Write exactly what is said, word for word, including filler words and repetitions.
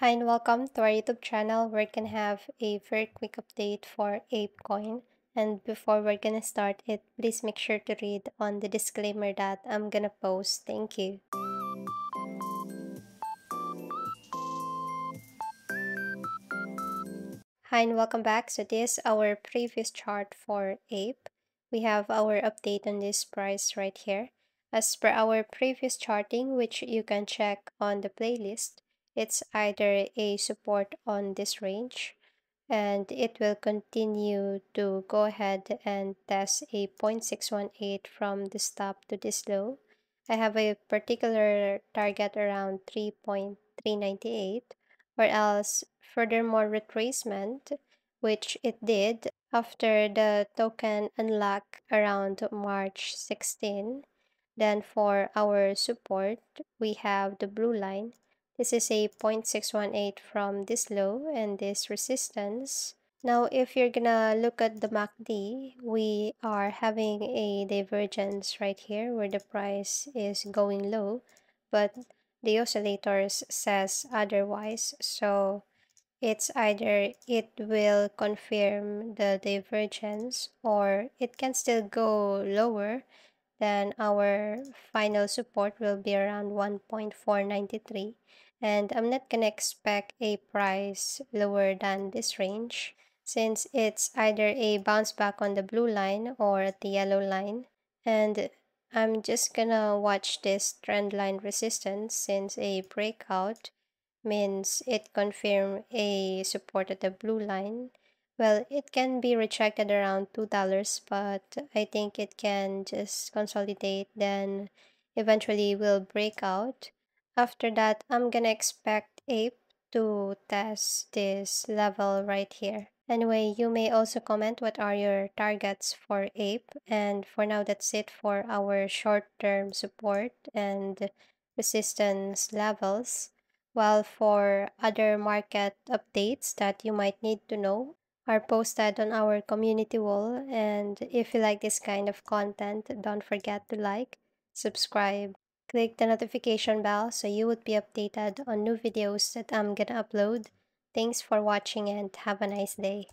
Hi and welcome to our YouTube channel where we can have a very quick update for ApeCoin. And before we're gonna start it, please make sure to read on the disclaimer that I'm gonna post. Thank you. Hi and welcome back. So this is our previous chart for Ape. We have our update on this price right here. As per our previous charting, which you can check on the playlist, it's either a support on this range and it will continue to go ahead and test a zero point six one eight from this top to this low. I have a particular target around three point three nine eight, or else furthermore retracement, which it did after the token unlock around March sixteenth. Then for our support, we have the blue line. This is a zero point six one eight from this low and this resistance. Now, if you're gonna look at the M A C D, we are having a divergence right here where the price is going low, but the oscillators says otherwise. So it's either it will confirm the divergence or it can still go lower. Then our final support will be around one point four nine three, and I'm not gonna expect a price lower than this range since it's either a bounce back on the blue line or the yellow line, and I'm just gonna watch this trend line resistance since a breakout means it confirmed a support at the blue line. Well, it can be rejected around two dollars, but I think it can just consolidate, then eventually will break out. After that, I'm gonna expect Ape to test this level right here. Anyway, you may also comment what are your targets for Ape. And for now, that's it for our short-term support and resistance levels. While for other market updates that you might need to know, are posted on our community wall, and if you like this kind of content, don't forget to like, subscribe, click the notification bell so you would be updated on new videos that I'm gonna upload. Thanks for watching and have a nice day.